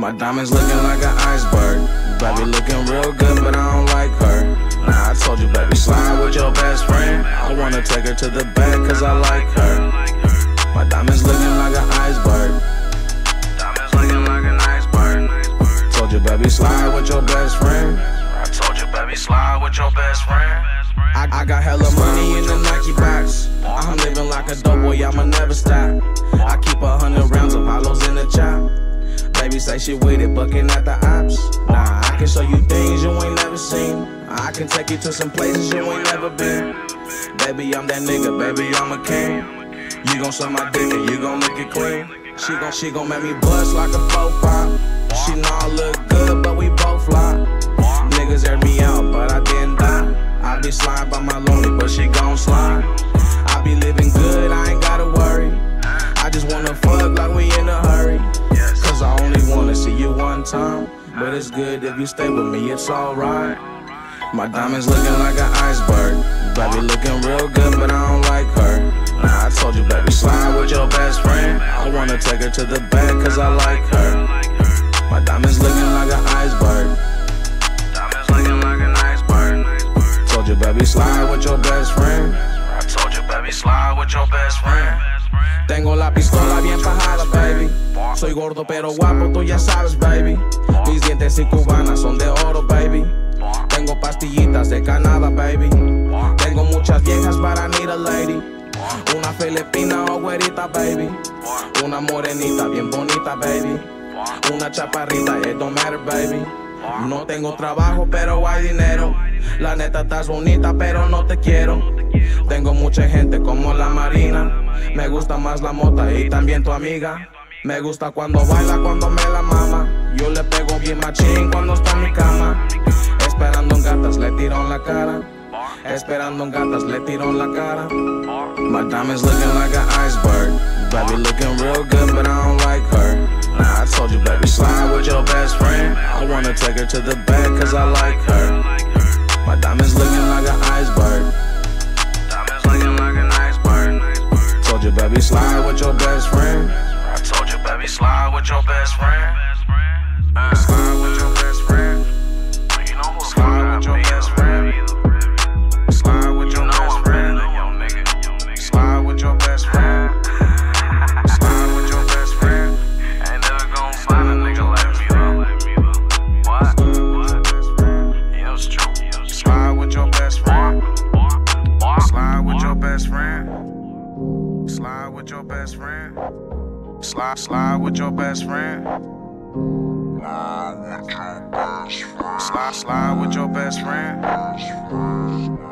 My diamonds looking like an iceberg. Baby looking real good, but I don't like her. Nah, I told you, baby, slide with your best friend. I wanna take her to the back, cause I like her. My diamonds looking like an iceberg. Diamonds looking like an iceberg. Told you, baby, slide with your best friend. I told you, baby, slide with your best friend. I got hella money in the Nike box. I'm living like a dope boy, I'ma never stop. I keep 100 rounds of hollows in the chop. Baby say she with it, bucking at the ops. Nah, I can show you things you ain't never seen. I can take you to some places you ain't never been. Baby, I'm that nigga, baby, I'm a king. You gon' suck my dick and you gon' lick it clean. She gon' make me bust like a 4-5. She know I look good, but we both lie. Niggas aired me out, but I didn't die. I be slime by my lonely, but she gon' slime. I be living good, I ain't gotta worry. I just wanna fuck like we in a hurry. Cause I only wanna see you one time. But it's good if you stay with me, it's alright. My diamonds looking like an iceberg. Baby looking real good, but I don't like her. Nah, I told you, baby, slide with your best friend. I wanna take her to the back, cause I like her. My diamonds looking like an iceberg. Baby, slide with your best friend. I told you, baby, slide with your best friend. Tengo la pistola bien fajada, baby. Soy gordo pero guapo, tú ya sabes, baby. Mis dientes y cubanas son de oro, baby. Tengo pastillitas de Canadá, baby. Tengo muchas viejas, but I need a lady. Una filipina o güerita, baby. Una morenita bien bonita, baby. Una chaparrita, it don't matter, baby. No tengo trabajo, pero hay dinero. La neta estás bonita, pero no te quiero. Tengo mucha gente como la Marina. Me gusta más la mota y también tu amiga. Me gusta cuando baila, cuando me la mama. Yo le pego bien machín cuando está en mi cama. Esperando en gatas, le tiro en la cara. Esperando en gatas, le tiro en la cara. My diamonds looking like an iceberg. Baby looking real good, but I don't like her. Nah, I told you, baby, slide with your best friend. I wanna take her to the back, cause I like her. My diamonds looking like an iceberg. Diamonds looking like an iceberg. Told you, baby, slide with your best friend. I told you, baby, slide with your best friend. Slide with your best friend. Slide with your best friend. Slide with your best friend. Slide with your best friend. Slide with your best friend. Ain't never gonna find a nigga like me though. What? Yeah, it's true. Slide with your best friend. Slide with your best friend. Slide with your best friend. Slide with your best friend. Slide with your best friend.